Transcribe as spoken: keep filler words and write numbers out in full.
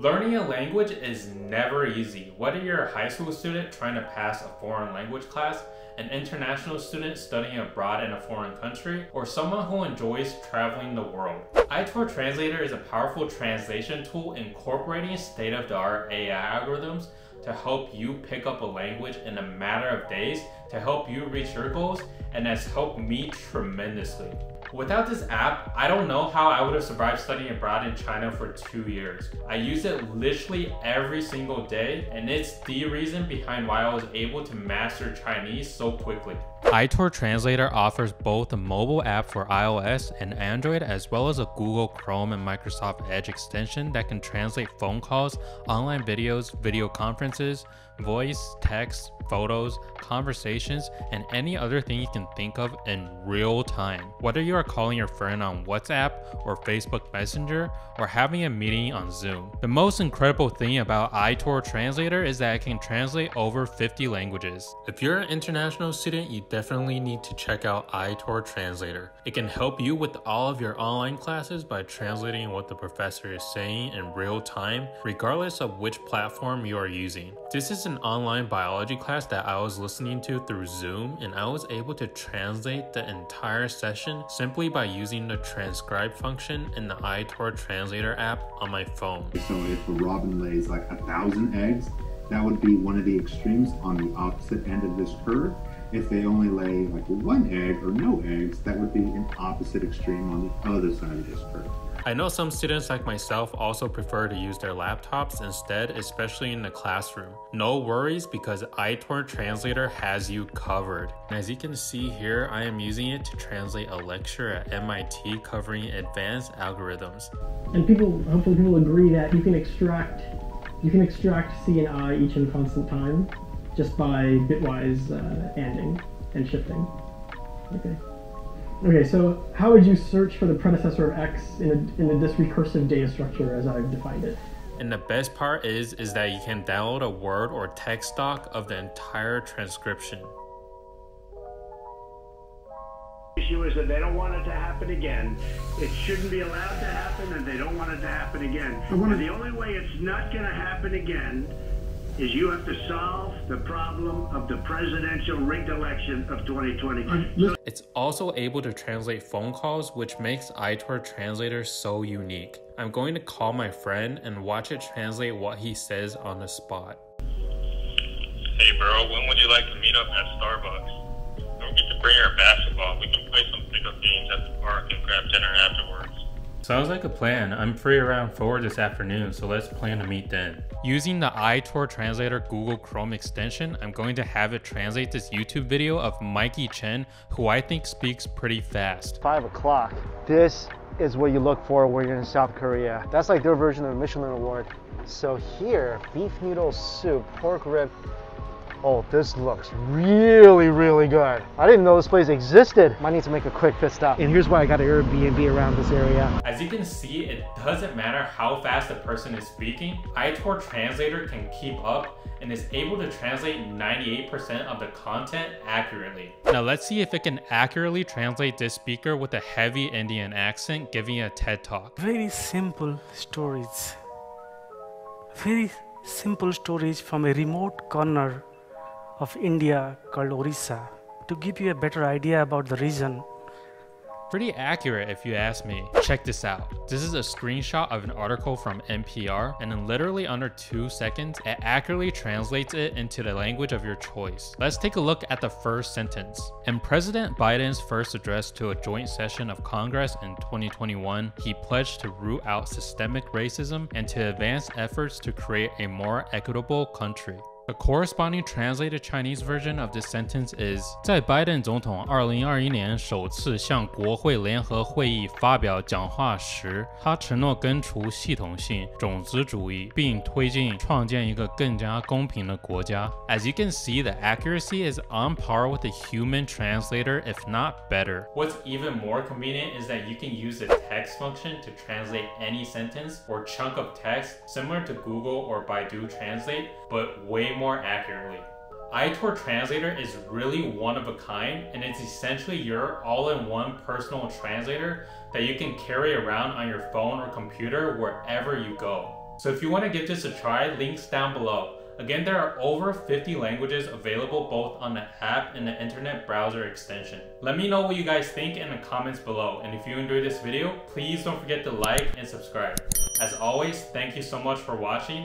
Learning a language is never easy. Whether you're a high school student trying to pass a foreign language class, an international student studying abroad in a foreign country, or someone who enjoys traveling the world. iTourTranslator is a powerful translation tool incorporating state-of-the-art A I algorithms to help you pick up a language in a matter of days, to help you reach your goals, and has helped me tremendously. Without this app, I don't know how I would have survived studying abroad in China for two years. I use it literally every single day, and it's the reason behind why I was able to master Chinese so quickly. iTourTranslator offers both a mobile app for iOS and Android, as well as a Google Chrome and Microsoft Edge extension that can translate phone calls, online videos, video conferences, voice, text, photos, conversations, and any other thing you can think of in real time. Whether you are calling your friend on WhatsApp or Facebook Messenger or having a meeting on Zoom. The most incredible thing about iTourTranslator is that it can translate over fifty languages. If you're an international student, you definitely need to check out iTourTranslator. It can help you with all of your online classes by translating what the professor is saying in real time, regardless of which platform you are using. This is an online biology class that I was listening to through Zoom, and I was able to translate the entire session simply by using the transcribe function in the iTourTranslator app on my phone. So if a robin lays like a thousand eggs, that would be one of the extremes on the opposite end of this curve. If they only lay like one egg or no eggs, that would be an opposite extreme on the other side of this curve. I know some students like myself also prefer to use their laptops instead, especially in the classroom. No worries, because iTourTranslator has you covered. As you can see here, I am using it to translate a lecture at M I T covering advanced algorithms. And people, hopefully people agree that you can extract, you can extract C and I each in constant time just by bitwise uh, anding and shifting. Okay. Okay, so how would you search for the predecessor of X in, a, in a, this recursive data structure as I've defined it? And the best part is, is that you can download a Word or text doc of the entire transcription. The issue is that they don't want it to happen again. It shouldn't be allowed to happen, and they don't want it to happen again. And the only way it's not going to happen again is you have to solve the problem of the presidential rigged election of twenty twenty. It's also able to translate phone calls, which makes iTourTranslator so unique. I'm going to call my friend and watch it translate what he says on the spot. Hey bro, when would you like to meet up at Starbucks? Don't get to bring our basketball. We can play some pickup games at the park and grab dinner afterwards. Sounds like a plan. I'm free around four this afternoon, so let's plan to meet then. Using the iTourTranslator Google Chrome extension, I'm going to have it translate this YouTube video of Mikey Chen, who I think speaks pretty fast. Five o'clock. This is what you look for when you're in South Korea. That's like their version of a Michelin award. So here, beef noodle soup, pork rib. Oh, this looks really, really good. I didn't know this place existed. Might need to make a quick pit stop. And here's why I got an Airbnb around this area. As you can see, it doesn't matter how fast the person is speaking. iTourTranslator can keep up and is able to translate ninety-eight percent of the content accurately. Now let's see if it can accurately translate this speaker with a heavy Indian accent giving a TED talk. Very simple stories. Very simple stories from a remote corner of India called Orissa, to give you a better idea about the region. Pretty accurate if you ask me. Check this out. This is a screenshot of an article from N P R, and in literally under two seconds, it accurately translates it into the language of your choice. Let's take a look at the first sentence. In President Biden's first address to a joint session of Congress in twenty twenty-one, he pledged to root out systemic racism and to advance efforts to create a more equitable country. The corresponding translated Chinese version of this sentence is: 在拜登总统二零二一年首次向国会联合会议发表讲话时，他承诺根除系统性种族主义，并推进创建一个更加公平的国家。As you can see, the accuracy is on par with a human translator, if not better. What's even more convenient is that you can use the text function to translate any sentence or chunk of text, similar to Google or Baidu Translate, but way more more accurately. iTourTranslator is really one of a kind, and it's essentially your all-in-one personal translator that you can carry around on your phone or computer wherever you go. So if you want to give this a try, links down below. Again, there are over fifty languages available both on the app and the internet browser extension. Let me know what you guys think in the comments below. And if you enjoyed this video, please don't forget to like and subscribe. As always, thank you so much for watching,